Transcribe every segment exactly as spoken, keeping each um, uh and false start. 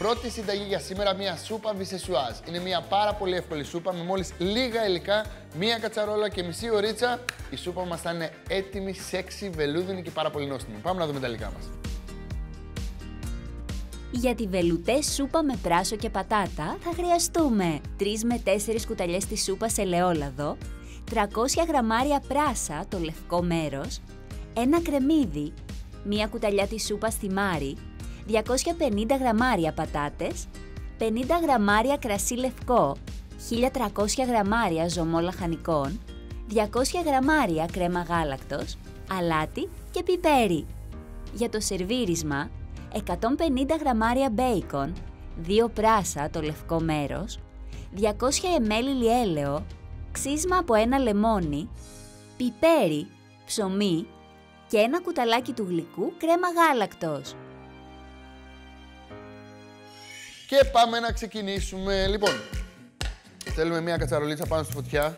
Πρώτη συνταγή για σήμερα, μια σούπα vichyssoise. Είναι μια πάρα πολύ εύκολη σούπα με μόλις λίγα υλικά, μια κατσαρόλα και μισή ωρίτσα. Η σούπα μας θα είναι έτοιμη, σεξι, βελούδινη και πάρα πολύ νόστιμη. Πάμε να δούμε τα υλικά μας. Για τη βελουτέ σούπα με πράσο και πατάτα θα χρειαστούμε τρεις με τέσσερις κουταλιές της σούπας ελαιόλαδο, τριακόσια γραμμάρια πράσα, το λευκό μέρος, ένα κρεμμύδι, μία κουταλιά της σούπας θυμάρι, διακόσια πενήντα γραμμάρια πατάτες, πενήντα γραμμάρια κρασί λευκό, χίλια τριακόσια γραμμάρια ζωμό λαχανικών, διακόσια γραμμάρια κρέμα γάλακτος, αλάτι και πιπέρι. Για το σερβίρισμα, εκατόν πενήντα γραμμάρια μπέικον, δύο πράσα το λευκό μέρος, διακόσια ml ελαιόλαδο, ξύσμα από ένα λεμόνι, πιπέρι, ψωμί και ένα κουταλάκι του γλυκού κρέμα γάλακτος. Και πάμε να ξεκινήσουμε. Λοιπόν, θέλουμε μια κατσαρολίτσα πάνω στη φωτιά.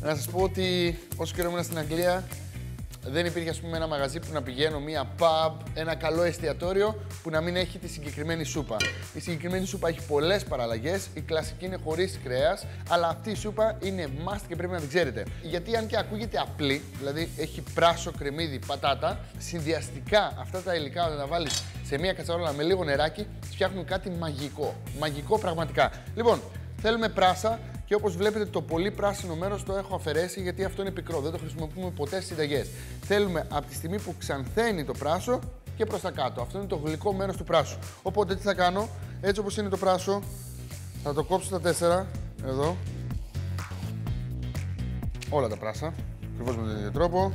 Να σας πω ότι όσο καιρό ήμουν στην Αγγλία, δεν υπήρχε, ας πούμε, ένα μαγαζί που να πηγαίνω, μία pub, ένα καλό εστιατόριο που να μην έχει τη συγκεκριμένη σούπα. Η συγκεκριμένη σούπα έχει πολλές παραλλαγές. Η κλασική είναι χωρίς κρέας, αλλά αυτή η σούπα είναι must και πρέπει να την ξέρετε. Γιατί αν και ακούγεται απλή, δηλαδή έχει πράσο, κρεμμύδι, πατάτα, συνδυαστικά αυτά τα υλικά όταν τα βάλεις σε μία κατσαρόλα με λίγο νεράκι, φτιάχνουν κάτι μαγικό. Μαγικό πραγματικά. Λοιπόν, θέλουμε πράσα. Και όπως βλέπετε, το πολύ πράσινο μέρος το έχω αφαιρέσει γιατί αυτό είναι πικρό, δεν το χρησιμοποιούμε ποτέ στις συνταγές. Θέλουμε από τη στιγμή που ξανθαίνει το πράσο και προς τα κάτω. Αυτό είναι το γλυκό μέρος του πράσου. Οπότε τι θα κάνω, έτσι όπως είναι το πράσο, θα το κόψω στα τέσσερα, εδώ. Όλα τα πράσα, ακριβώς με τον ίδιο τρόπο.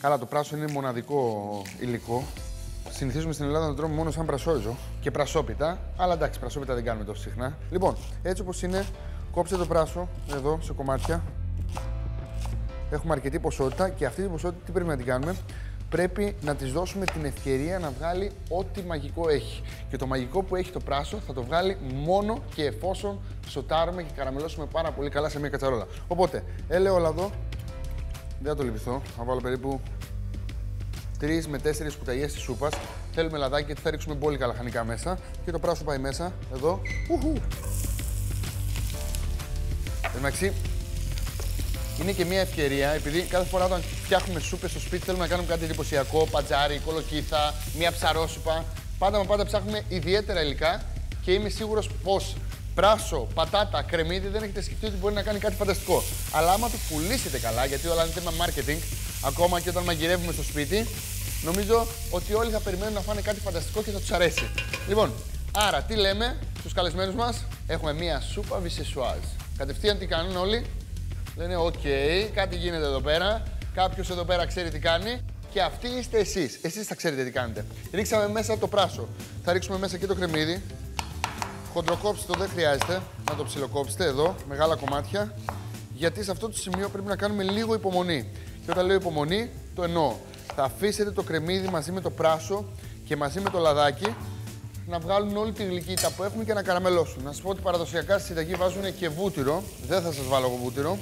Καλά, το πράσο είναι μοναδικό υλικό. Συνηθίζουμε στην Ελλάδα να τον τρώμε μόνο σαν πρασόριζο και πρασόπιτα, αλλά εντάξει, πρασόπιτα δεν κάνουμε τόσο συχνά. Λοιπόν, έτσι όπως είναι, κόψτε το πράσο εδώ σε κομμάτια. Έχουμε αρκετή ποσότητα και αυτή την ποσότητα τι πρέπει να την κάνουμε? Πρέπει να της δώσουμε την ευκαιρία να βγάλει ό,τι μαγικό έχει. Και το μαγικό που έχει το πράσο θα το βγάλει μόνο και εφόσον σοτάρουμε και καραμελώσουμε πάρα πολύ καλά σε μια κατσαρόλα. Οπότε, ελαιόλαδο, δεν θα το λυπηθώ, θα βάλω περίπου τρεις με τέσσερις κουταλιές της σούπας. Θέλουμε λαδάκι γιατί θα ρίξουμε μπόλικα λαχανικά μέσα. Και το πράσο πάει μέσα, εδώ. Ουχου. Εντάξει, είναι και μια ευκαιρία, επειδή κάθε φορά όταν φτιάχνουμε σούπες στο σπίτι θέλουμε να κάνουμε κάτι εντυπωσιακό, πατζάρι, κολοκύθα, μια ψαρόσουπα. Πάντα με πάντα ψάχνουμε ιδιαίτερα υλικά και είμαι σίγουρος πως πράσο, πατάτα, κρεμμύδι δεν έχετε σκεφτεί ότι μπορεί να κάνει κάτι φανταστικό. Αλλά άμα το πουλήσετε καλά, γιατί όλα είναι θέμα marketing, ακόμα και όταν μαγειρεύουμε στο σπίτι, νομίζω ότι όλοι θα περιμένουν να φάνε κάτι φανταστικό και θα τους αρέσει. Λοιπόν, άρα τι λέμε στους καλεσμένους μας? Έχουμε μία σούπα vichyssoise. Κατευθείαν τι κάνουν όλοι? Λένε οκ, okay, κάτι γίνεται εδώ πέρα, κάποιος εδώ πέρα ξέρει τι κάνει. Και αυτοί είστε εσείς. Εσείς θα ξέρετε τι κάνετε. Ρίξαμε μέσα το πράσο. Θα ρίξουμε μέσα και το κρεμμύδι. Χοντροκόψτε το, δεν χρειάζεται να το ψιλοκόψετε εδώ, μεγάλα κομμάτια. Γιατί σε αυτό το σημείο πρέπει να κάνουμε λίγο υπομονή. Και όταν λέω υπομονή, το εννοώ. Θα αφήσετε το κρεμμύδι μαζί με το πράσο και μαζί με το λαδάκι να βγάλουν όλη τη γλυκύτητα που έχουν και να καραμελώσουν. Να σας πω ότι παραδοσιακά στη συνταγή βάζουν και βούτυρο. Δεν θα σας βάλω εγώ βούτυρο.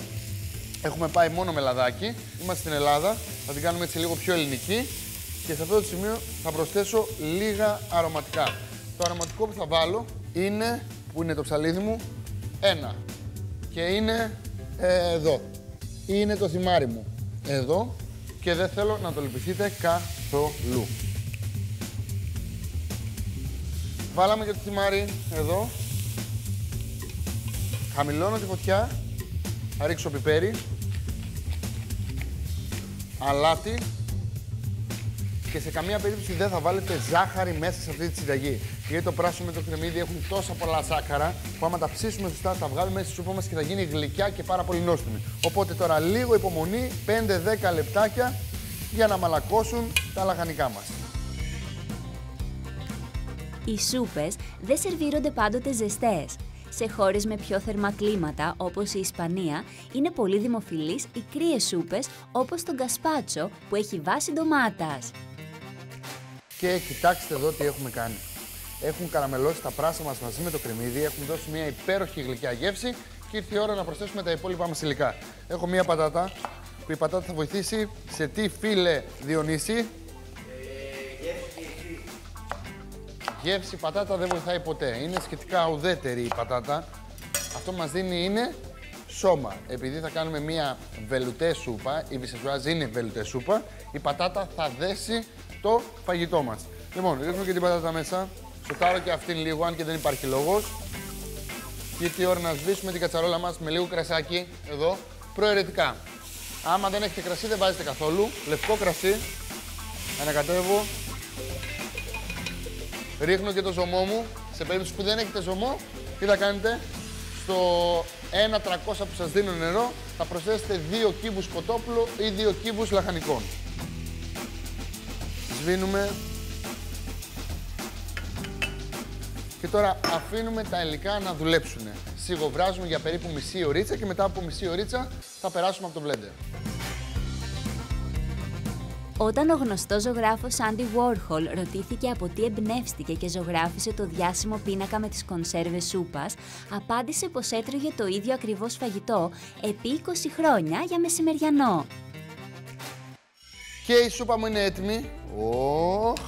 Έχουμε πάει μόνο με λαδάκι. Είμαστε στην Ελλάδα. Θα την κάνουμε έτσι λίγο πιο ελληνική. Και σε αυτό το σημείο θα προσθέσω λίγα αρωματικά. Το αρωματικό που θα βάλω είναι, που είναι το ψαλίδι μου, ένα. Και είναι ε, εδώ. Είναι το θυμάρι μου. Εδώ, και δεν θέλω να το λυπηθείτε καθόλου. Βάλαμε και το θυμάρι εδώ. Χαμηλώνω τη φωτιά. Θα ρίξω πιπέρι. Αλάτι. Και σε καμία περίπτωση δεν θα βάλετε ζάχαρη μέσα σε αυτή τη συνταγή. Γιατί το πράσινο με το κρεμμύδι έχουν τόσα πολλά ζάχαρα που άμα τα ψήσουμε σωστά θα βγάλουμε μέσα στη σούπα μας και θα γίνει γλυκιά και πάρα πολύ νόστιμη. Οπότε τώρα λίγο υπομονή, πέντε με δέκα λεπτάκια για να μαλακώσουν τα λαχανικά μας. Οι σούπες δεν σερβίρονται πάντοτε ζεστές. Σε χώρες με πιο θερμά κλίματα, όπως η Ισπανία, είναι πολύ δημοφιλείς οι κρύες σούπες, όπως το γκασπάτσο που έχει βάση ντομάτας. Και κοιτάξτε εδώ τι έχουμε κάνει. Έχουν καραμελώσει τα πράσα μας μαζί με το κρεμμύδι, έχουν δώσει μια υπέροχη γλυκιά γεύση και ήρθε η ώρα να προσθέσουμε τα υπόλοιπα μας υλικά. Έχω μια πατάτα, που η πατάτα θα βοηθήσει σε τι, φίλε Διονύση? γεύση η πατάτα δεν βοηθάει ποτέ. Είναι σχετικά ουδέτερη η πατάτα. Αυτό που μας δίνει είναι σώμα. Επειδή θα κάνουμε μία βελουτέ σούπα, η vichyssoise είναι βελουτέ σούπα, η πατάτα θα δέσει το φαγητό μας. Λοιπόν, ρίχνω και την πατάτα μέσα. Σοτάρω και αυτήν λίγο, αν και δεν υπάρχει λόγος. Και τι ώρα να σβήσουμε την κατσαρόλα μας με λίγο κρασάκι εδώ, προαιρετικά. Άμα δεν έχετε κρασί, δεν βάζετε καθόλου. Λευκό κρασί. Ανακατεύω. Ρίχνω και το ζωμό μου. Σε περίπτωση που δεν έχετε ζωμό, τι θα κάνετε? Στο ένα τριακόσια που σας δίνω νερό, θα προσθέσετε δύο κύβους κοτόπουλο ή δύο κύβους λαχανικών. Σβήνουμε. Και τώρα αφήνουμε τα υλικά να δουλέψουν. Σιγοβράζουμε για περίπου μισή ωρίτσα και μετά από μισή ωρίτσα θα περάσουμε από το μπλέντερ. Όταν ο γνωστός ζωγράφος Andy Warhol ρωτήθηκε από τι εμπνεύστηκε και ζωγράφισε το διάσημο πίνακα με τις κονσέρβες σούπας, απάντησε πως έτρωγε το ίδιο ακριβώς φαγητό επί είκοσι χρόνια για μεσημεριανό. Και η σούπα μου είναι έτοιμη. Oh.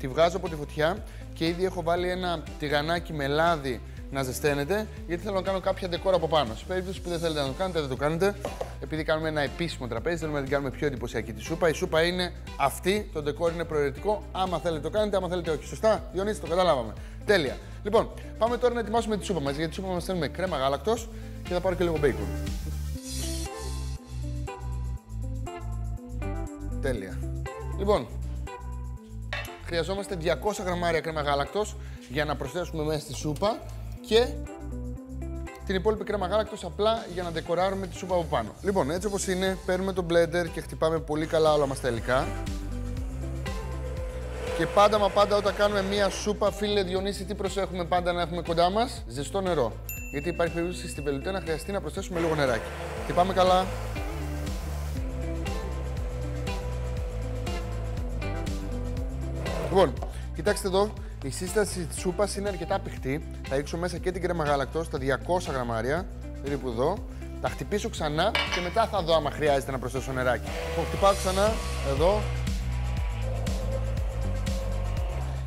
Τη βγάζω από τη φωτιά. Και ήδη έχω βάλει ένα τηγανάκι με λάδι να ζεσταίνεται, γιατί θέλω να κάνω κάποια ντεκόρα από πάνω. Σε περίπτωση που δεν θέλετε να το κάνετε, δεν το κάνετε. Επειδή κάνουμε ένα επίσημο τραπέζι, θέλουμε να την κάνουμε πιο εντυπωσιακή τη σούπα. Η σούπα είναι αυτή, το ντεκόρ είναι προαιρετικό. Άμα θέλετε το κάνετε, άμα θέλετε όχι. Σωστά, Διονύση, το καταλάβαμε. Τέλεια. Λοιπόν, πάμε τώρα να ετοιμάσουμε τη σούπα μας. Για τη σούπα μας θέλουμε κρέμα γάλακτος και θα πάρω και λίγο μπέικον. Τέλεια. Λοιπόν. Χρειαζόμαστε διακόσια γραμμάρια κρέμα γάλακτος για να προσθέσουμε μέσα στη σούπα και την υπόλοιπη κρέμα γάλακτος απλά για να ντεκοράρουμε τη σούπα από πάνω. Λοιπόν, έτσι όπως είναι, παίρνουμε το μπλέντερ και χτυπάμε πολύ καλά όλα μας τα υλικά. Και πάντα μα πάντα όταν κάνουμε μία σούπα, φίλε Διονύση, τι προσέχουμε πάντα να έχουμε κοντά μας? Ζεστό νερό. Γιατί υπάρχει περίπτωση στην βελουτέ να χρειαστεί να προσθέσουμε λίγο νεράκι. Χτυπάμε καλά. Λοιπόν, κοιτάξτε εδώ, η σύσταση της σούπας είναι αρκετά πηχτή. Θα ρίξω μέσα και την κρέμα γάλακτος, τα διακόσια γραμμάρια, περίπου εδώ. Θα χτυπήσω ξανά και μετά θα δω άμα χρειάζεται να προσθέσω νεράκι. Λοιπόν, χτυπάω ξανά, εδώ.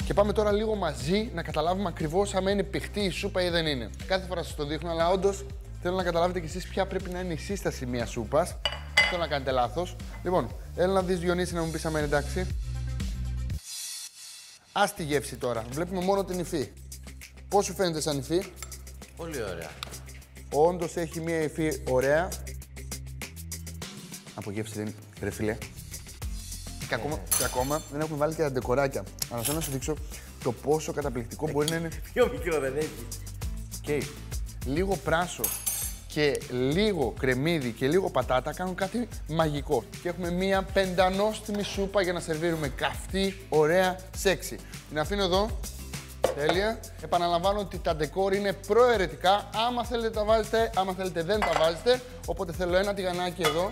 Και πάμε τώρα λίγο μαζί να καταλάβουμε ακριβώς αν είναι πηχτή η σούπα ή δεν είναι. Κάθε φορά σας το δείχνω, αλλά όντως θέλω να καταλάβετε κι εσείς ποια πρέπει να είναι η σύσταση μιας σούπας. Δεν θέλω να κάνετε λάθος. Λοιπόν, έλα να δεις, Διονύση, να μου πεις αν είναι εντάξει. Ας τη γεύση τώρα. Βλέπουμε μόνο την υφή. Πώς σου φαίνεται σαν υφή? Πολύ ωραία. Όντως έχει μία υφή ωραία. Από γεύση δεν είναι, ρε φίλε. Και ακόμα, yeah. και ακόμα δεν έχουμε βάλει και τα ντεκοράκια. Αλλά θέλω να σου δείξω το πόσο καταπληκτικό μπορεί να είναι. Πιο μικρό δεν έχει. Okay. Λίγο πράσο και λίγο κρεμμύδι και λίγο πατάτα κάνουν κάτι μαγικό. Και έχουμε μία πεντανόστιμη σούπα για να σερβίρουμε καυτή, ωραία, σεξι. Την αφήνω εδώ. Τέλεια. Επαναλαμβάνω ότι τα ντεκόρ είναι προαιρετικά. Άμα θέλετε τα βάζετε, άμα θέλετε δεν τα βάζετε. Οπότε θέλω ένα τηγανάκι εδώ.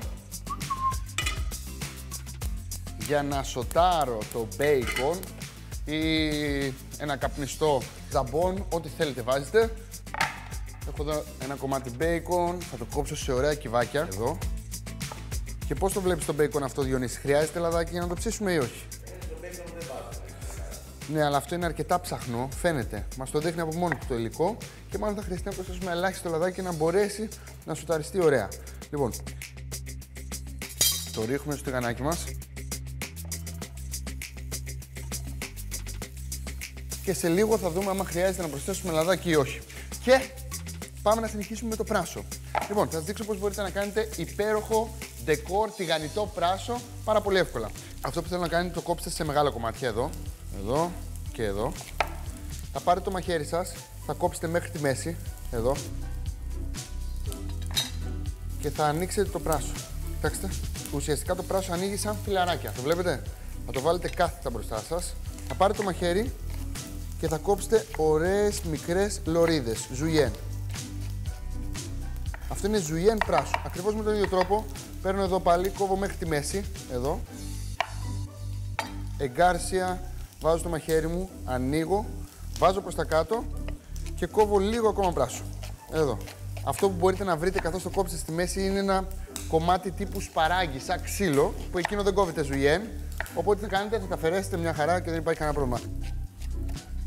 Για να σοτάρω το μπέικον ή ένα καπνιστό ζαμπόν, ό,τι θέλετε βάζετε. Έχω εδώ ένα κομμάτι μπέικον, θα το κόψω σε ωραία κυβάκια. Εδώ. Και πώς το βλέπεις το μπέικον αυτό, Διονύση? Χρειάζεται λαδάκι για να το ψήσουμε ή όχι? Ε, το μπέικον δεν βάζει. Ναι, αλλά αυτό είναι αρκετά ψαχνό, φαίνεται. Μας το δείχνει από μόνο του το υλικό και μάλλον θα χρειαστεί να προσθέσουμε ελάχιστο λαδάκι να μπορέσει να σουταριστεί ωραία. Λοιπόν, το ρίχνουμε στο τηγανάκι μας. Και σε λίγο θα δούμε άμα χρειάζεται να προσθέσουμε λαδάκι ή όχι. Και πάμε να συνεχίσουμε με το πράσο. Λοιπόν, θα σας δείξω πώς μπορείτε να κάνετε υπέροχο ντεκόρ τηγανιτό πράσο πάρα πολύ εύκολα. Αυτό που θέλω να κάνετε, το κόψτε σε μεγάλα κομμάτια εδώ, εδώ και εδώ. Θα πάρετε το μαχαίρι σας, θα κόψετε μέχρι τη μέση, εδώ. Και θα ανοίξετε το πράσο. Κοιτάξτε, ουσιαστικά το πράσο ανοίγει σαν φιλαράκια. Το βλέπετε? Θα το βάλετε κάθετα μπροστά σας. Θα πάρετε το μαχαίρι και θα κόψετε ωραίες μικρές λωρίδες, ζουγιέν. Αυτό είναι ζουγιέν πράσο. Ακριβώς με τον ίδιο τρόπο, παίρνω εδώ πάλι, κόβω μέχρι τη μέση, εδώ. Εγκάρσια, βάζω το μαχαίρι μου, ανοίγω, βάζω προς τα κάτω και κόβω λίγο ακόμα πράσο. Εδώ. Αυτό που μπορείτε να βρείτε καθώς το κόψετε στη μέση είναι ένα κομμάτι τύπου σπαράγγι, σαν ξύλο, που εκείνο δεν κόβεται ζουγιέν. Οπότε τι κάνετε, θα τα αφαιρέσετε μια χαρά και δεν υπάρχει κανένα πρόβλημα.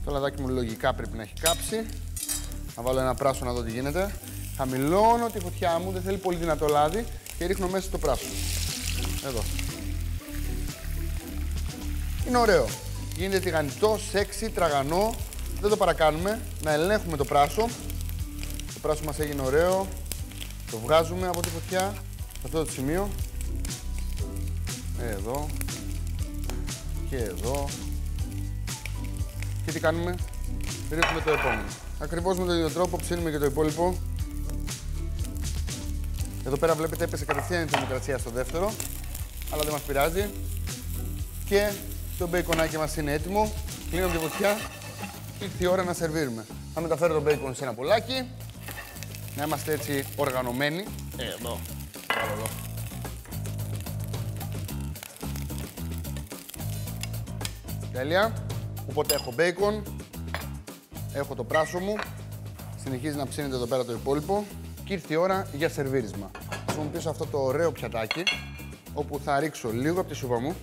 Το λαδάκι μου λογικά πρέπει να έχει κάψει. Να βάλω ένα πράσινο να δω τι γίνεται. Χαμηλώνω τη φωτιά μου, δεν θέλει πολύ δυνατό λάδι και ρίχνω μέσα στο πράσινο. Εδώ. Είναι ωραίο. Γίνεται τηγανιτό, σεξι, τραγανό. Δεν το παρακάνουμε. Να ελέγχουμε το πράσο. Το πράσο μας έγινε ωραίο. Το βγάζουμε από τη φωτιά. Σε αυτό το σημείο. Εδώ. Και εδώ. Και τι κάνουμε. Ρίχνουμε το επόμενο. Ακριβώς με τον ίδιο τρόπο ψήνουμε και το υπόλοιπο. Εδώ πέρα βλέπετε έπεσε κατευθείαν η θερμοκρασία στο δεύτερο. Αλλά δεν μας πειράζει. Και το μπέικονάκι μας είναι έτοιμο. Κλείνω τη φωτιά. Ήρθε η ώρα να σερβίρουμε. Θα μεταφέρω το μπέικον σε ένα πολλάκι. Να είμαστε έτσι οργανωμένοι. Εδώ. Εδώ. Τέλεια. Οπότε έχω μπέικον. Έχω το πράσο μου. Συνεχίζει να ψήνεται εδώ πέρα το υπόλοιπο. Και ήρθε η ώρα για σερβίρισμα. Θα χρησιμοποιήσω αυτό το ωραίο πιατάκι, όπου θα ρίξω λίγο από τη σούπα μου.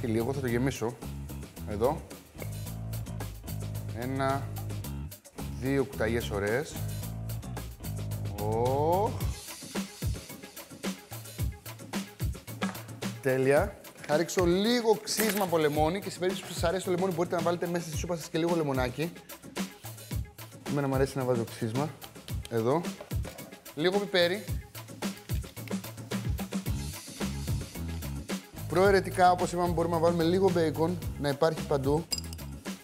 Και λίγο θα το γεμίσω. Εδώ. Ένα, δύο κουταλιές ωραίες. Oh. Τέλεια. Θα ρίξω λίγο ξύσμα από λεμόνι και σε περίπτωση που σας αρέσει το λεμόνι μπορείτε να βάλετε μέσα στη σούπα σας και λίγο λεμονάκι. Εμένα μου αρέσει να βάζω ξύσμα. Εδώ. Λίγο πιπέρι. Προαιρετικά, όπως είπαμε, μπορούμε να βάλουμε λίγο μπέικον, να υπάρχει παντού.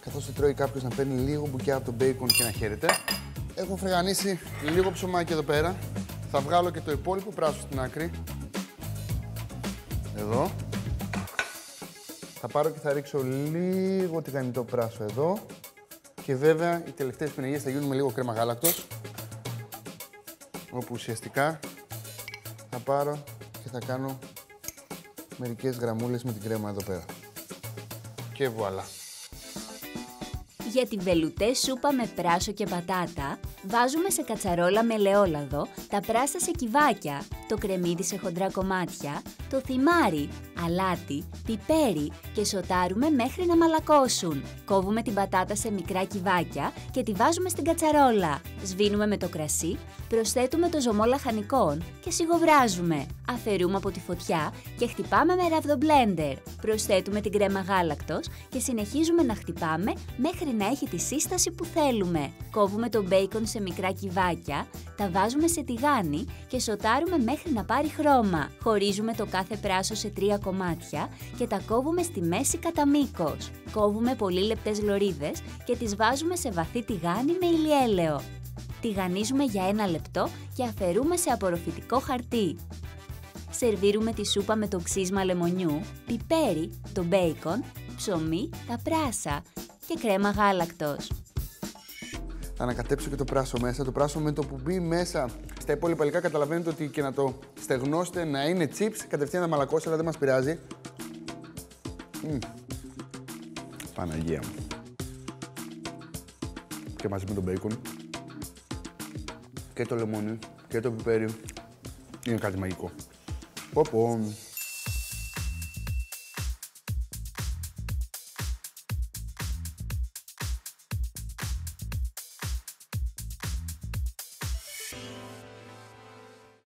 Καθώς το τρώει κάποιος να παίρνει λίγο μπουκιά από το μπέικον και να χαίρεται. Έχω φρεγανίσει λίγο ψωμάκι εδώ πέρα. Θα βγάλω και το υπόλοιπο πράσο στην άκρη. Εδώ. Θα πάρω και θα ρίξω λίγο τηγανιτό πράσο εδώ. Και βέβαια οι τελευταίες πινελιές θα γίνουν με λίγο κρέμα γάλακτος. Όπου ουσιαστικά θα πάρω και θα κάνω μερικές γραμμούλες με την κρέμα εδώ πέρα. Και βουαλά. Για την βελουτέ σούπα με πράσο και πατάτα, βάζουμε σε κατσαρόλα με ελαιόλαδο, τα πράσα σε κυβάκια, το κρεμμύδι σε χοντρά κομμάτια, το θυμάρι, αλάτι, πιπέρι και σοτάρουμε μέχρι να μαλακώσουν. Κόβουμε την πατάτα σε μικρά κυβάκια και τη βάζουμε στην κατσαρόλα. Σβήνουμε με το κρασί, προσθέτουμε το ζωμό λαχανικών και σιγοβράζουμε. Αφαιρούμε από τη φωτιά και χτυπάμε με ραβδομπλέντερ. Προσθέτουμε την κρέμα γάλακτος και συνεχίζουμε να χτυπάμε μέχρι να έχει τη σύσταση που θέλουμε. Κόβουμε το μπέικον σε μικρά κυβάκια, τα βάζουμε σε τηγάνι και σοτάρουμε μέχρι να πάρει χρώμα. Χωρίζουμε το κάθε πράσο σε τρία κομμάτια και τα κόβουμε στη μέση κατά μήκος. Κόβουμε πολύ λεπτές λωρίδες και τις βάζουμε σε βαθύ τηγάνι με ηλιέλαιο. Τηγανίζουμε για ένα λεπτό και αφαιρούμε σε απορροφητικό χαρτί. Σερβίρουμε τη σούπα με το ξύσμα λεμονιού, πιπέρι, το μπέικον, ψωμί, τα πράσα και κρέμα γάλακτος. Θα ανακατέψω και το πράσο μέσα. Το πράσο με το που μπει μέσα στα υπόλοιπα υλικά καταλαβαίνετε ότι και να το στεγνώσετε να είναι chips, κατευθείαν να μαλακώσει, αλλά δεν μας πειράζει. Mm. Παναγία μου. Και μαζί με το μπέικον. Και το λεμόνι και το πιπέρι. Είναι κάτι μαγικό. Πω πω.